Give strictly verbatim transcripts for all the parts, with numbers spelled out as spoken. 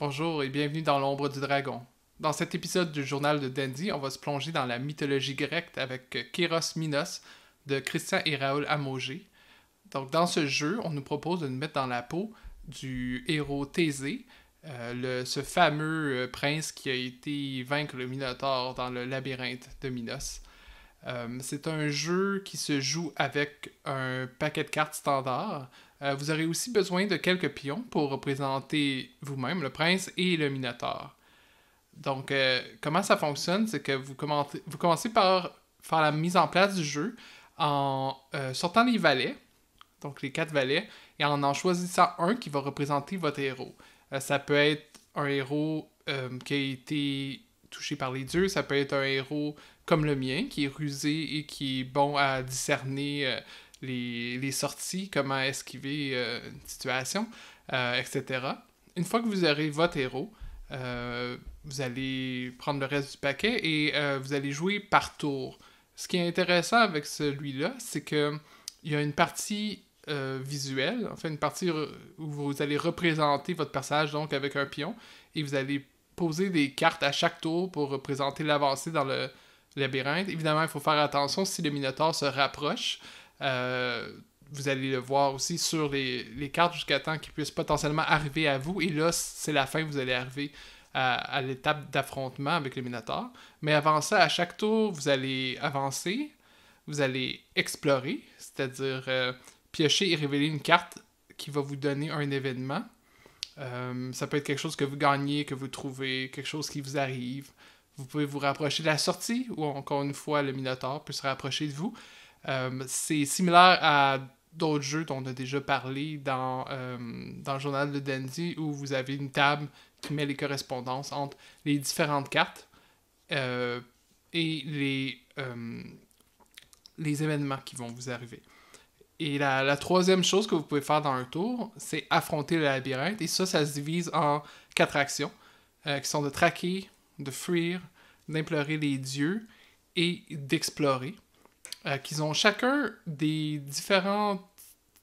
Bonjour et bienvenue dans l'Ombre du Dragon. Dans cet épisode du Journal de Dandy, on va se plonger dans la mythologie grecque avec Kairos-Minos de Christian et Raoul Amogé. Donc dans ce jeu, on nous propose de nous mettre dans la peau du héros Thésée, Euh, le, ce fameux euh, prince qui a été vaincre le Minotaure dans le labyrinthe de Minos. Euh, c'est un jeu qui se joue avec un paquet de cartes standard. Euh, vous aurez aussi besoin de quelques pions pour représenter vous-même le prince et le Minotaure. Donc, euh, comment ça fonctionne? C'est que vous, vous commencez par faire la mise en place du jeu en euh, sortant les valets, donc les quatre valets, et en en choisissant un qui va représenter votre héros. Ça peut être un héros euh, qui a été touché par les dieux, ça peut être un héros comme le mien, qui est rusé et qui est bon à discerner euh, les, les sorties, comment esquiver euh, une situation, euh, et cetera. Une fois que vous aurez votre héros, euh, vous allez prendre le reste du paquet et euh, vous allez jouer par tour. Ce qui est intéressant avec celui-là, c'est qu'il y a une partie Euh, visuel, enfin une partie où vous allez représenter votre personnage donc avec un pion, et vous allez poser des cartes à chaque tour pour représenter l'avancée dans le labyrinthe. Évidemment, il faut faire attention si le Minotaure se rapproche. Euh, vous allez le voir aussi sur les, les cartes jusqu'à temps qu'il puisse potentiellement arriver à vous, et là, c'est la fin, vous allez arriver à, à l'étape d'affrontement avec le Minotaure. Mais avant ça, à chaque tour, vous allez avancer, vous allez explorer, c'est-à-dire Euh, piocher et révéler une carte qui va vous donner un événement. Euh, ça peut être quelque chose que vous gagnez, que vous trouvez, quelque chose qui vous arrive. Vous pouvez vous rapprocher de la sortie, ou encore une fois, le Minotaure peut se rapprocher de vous. Euh, c'est similaire à d'autres jeux dont on a déjà parlé dans, euh, dans le Journal de Dandy, où vous avez une table qui met les correspondances entre les différentes cartes euh, et les, euh, les événements qui vont vous arriver. Et la, la troisième chose que vous pouvez faire dans un tour, c'est affronter le labyrinthe. Et ça, ça se divise en quatre actions, euh, qui sont de traquer, de fuir, d'implorer les dieux et d'explorer. Euh, qu'ils ont chacun des différents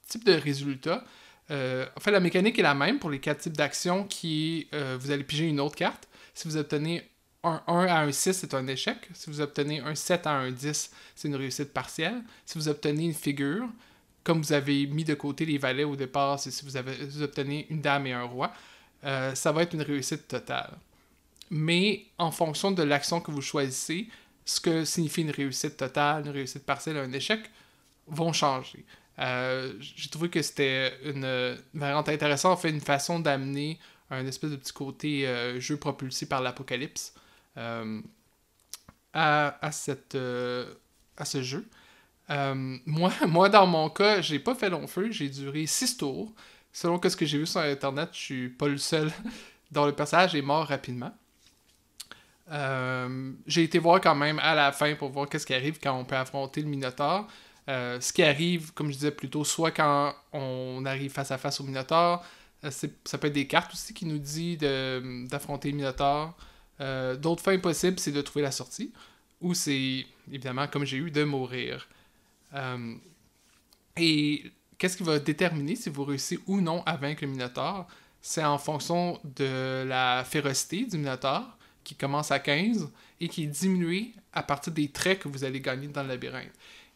types de résultats. Euh, en fait, la mécanique est la même pour les quatre types d'actions, qui euh, vous allez piger une autre carte. Si vous obtenez un un à un six, c'est un échec. Si vous obtenez un sept à un dix, c'est une réussite partielle. Si vous obtenez une figure, comme vous avez mis de côté les valets au départ, c'est si vous, avez, vous obtenez une dame et un roi, euh, ça va être une réussite totale. Mais en fonction de l'action que vous choisissez, ce que signifie une réussite totale, une réussite partielle, un échec, vont changer. Euh, J'ai trouvé que c'était une, une variante intéressante, en fait, une façon d'amener un espèce de petit côté euh, jeu propulsé par l'apocalypse euh, à, à, cette, euh, à ce jeu. Euh, moi, moi, dans mon cas, j'ai pas fait long feu, j'ai duré six tours. Selon que ce que j'ai vu sur Internet, je suis pas le seul dont le personnage est mort rapidement. Euh, j'ai été voir quand même à la fin pour voir qu'est-ce qui arrive quand on peut affronter le Minotaure. Euh, ce qui arrive, comme je disais plus tôt, soit quand on arrive face à face au Minotaure, ça peut être des cartes aussi qui nous dit d'affronter le Minotaure. Euh, D'autres fins possibles, c'est de trouver la sortie, ou c'est, évidemment, comme j'ai eu, de mourir. Euh, et qu'est-ce qui va déterminer si vous réussissez ou non à vaincre le Minotaure? C'est en fonction de la férocité du Minotaure, qui commence à quinze et qui est diminuée à partir des traits que vous allez gagner dans le labyrinthe.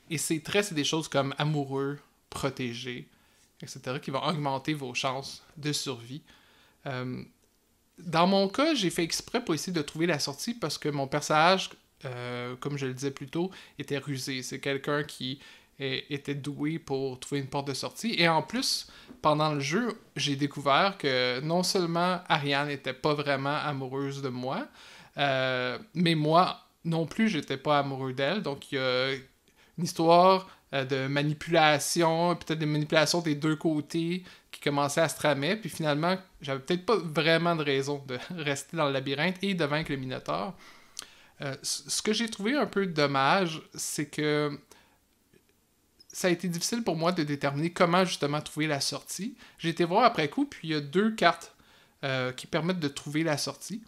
Et ces traits, c'est des choses comme amoureux, protégé, et cetera, qui vont augmenter vos chances de survie. Euh, dans mon cas, j'ai fait exprès pour essayer de trouver la sortie parce que mon personnage, Euh, comme je le disais plus tôt, était rusé. C'est quelqu'un qui est, était doué pour trouver une porte de sortie. Et en plus, pendant le jeu, j'ai découvert que non seulement Ariane n'était pas vraiment amoureuse de moi, euh, mais moi non plus, j'étais pas amoureux d'elle. Donc, il y a une histoire euh, de manipulation, peut-être des manipulations des deux côtés qui commençaient à se tramer. Puis finalement, j'avais peut-être pas vraiment de raison de rester dans le labyrinthe et de vaincre le Minotaure. Euh, ce que j'ai trouvé un peu dommage, c'est que ça a été difficile pour moi de déterminer comment justement trouver la sortie. J'ai été voir après coup, puis il y a deux cartes euh, qui permettent de trouver la sortie.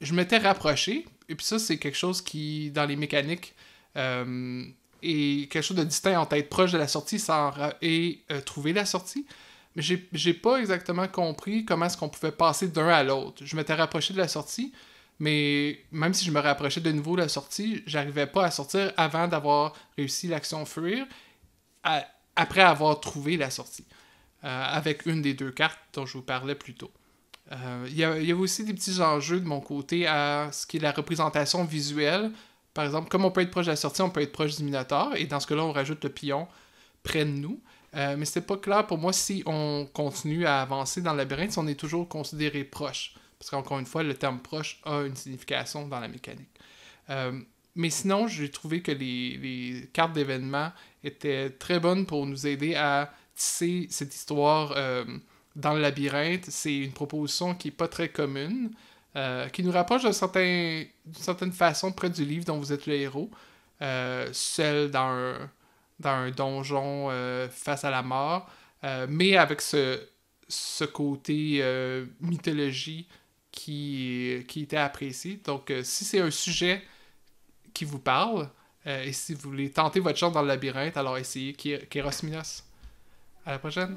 Je m'étais rapproché, et puis ça, c'est quelque chose qui, dans les mécaniques, euh, est quelque chose de distinct entre être proche de la sortie sans et euh, trouver la sortie. Mais j'ai pas exactement compris comment est-ce qu'on pouvait passer d'un à l'autre. Je m'étais rapproché de la sortie, mais même si je me rapprochais de nouveau de la sortie, j'arrivais pas à sortir avant d'avoir réussi l'action fuir, à, après avoir trouvé la sortie, euh, avec une des deux cartes dont je vous parlais plus tôt. Il y avait aussi des petits enjeux de mon côté à ce qui est la représentation visuelle. Par exemple, comme on peut être proche de la sortie, on peut être proche du Minotaure, et dans ce cas-là, on rajoute le pion près de nous. Euh, mais c'était pas clair pour moi si on continue à avancer dans le labyrinthe, si on est toujours considéré proche. Parce qu'encore une fois, le terme proche a une signification dans la mécanique. Euh, mais sinon, j'ai trouvé que les, les cartes d'événements étaient très bonnes pour nous aider à tisser cette histoire euh, dans le labyrinthe. C'est une proposition qui n'est pas très commune, euh, qui nous rapproche d'une certain, certaine façon près du livre dont vous êtes le héros, euh, seul dans un... dans un donjon euh, face à la mort, euh, mais avec ce, ce côté euh, mythologie qui, qui était apprécié. Donc, euh, si c'est un sujet qui vous parle, euh, et si vous voulez tenter votre chance dans le labyrinthe, alors essayez Kairos-Minos. À la prochaine!